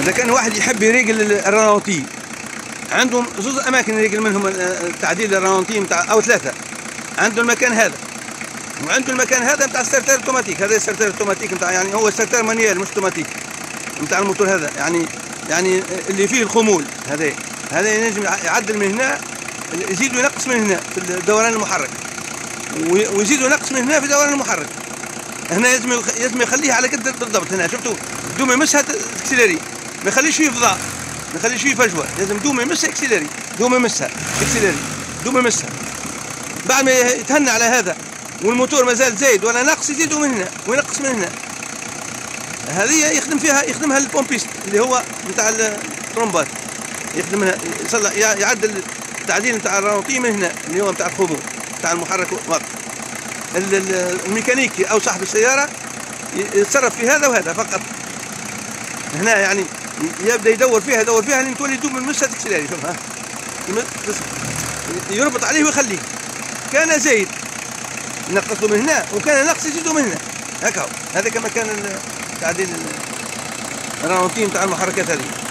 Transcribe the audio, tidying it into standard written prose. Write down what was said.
إذا كان واحد يحب يريقل الرالونتي، عندهم زوز أماكن يريقل منهم التعديل الرالونتي أو ثلاثة، عنده المكان هذا وعنده المكان هذا نتاع السيرتير اوتوماتيك. هذا السيرتير اوتوماتيك نتاع، يعني هو سيرتير مانيال مش اوتوماتيك نتاع الموتور هذا، يعني اللي فيه الخمول هذا ينجم يعدل من هنا، يزيد وينقص من هنا في دوران المحرك، ويزيد وينقص من هنا في دوران المحرك. هنا لازم يخليه على قد بالضبط. هنا شفتوا دوما يمسها اكسليري، ما يخليش فيه فضاء، ما يخليش فيه فجوه، لازم دوما يمسها اكسليري، دوما يمسها اكسليري، دوما يمسها. بعد ما يتهنى على هذا والموتور مازال زايد ولا ناقص، يزيدوا من هنا وينقص من هنا. هذه يخدمها البومبيست اللي هو نتاع الطرمبات، يخدمها يعدل التعديل نتاع الرانطي من هنا اللي هو نتاع الخمول نتاع المحرك واقف. الميكانيكي او صاحب السياره يتصرف في هذا وهذا فقط. هنا يعني يبدا يدور فيها لين تولي دوب من المسه تكسلاري، شوفها يربط عليه ويخليه. كان زايد نقصوا من هنا، وكان نقص يزيدوا من هنا. هكا هذا كما كان تعديل الرانطين تاع المحركات هذه.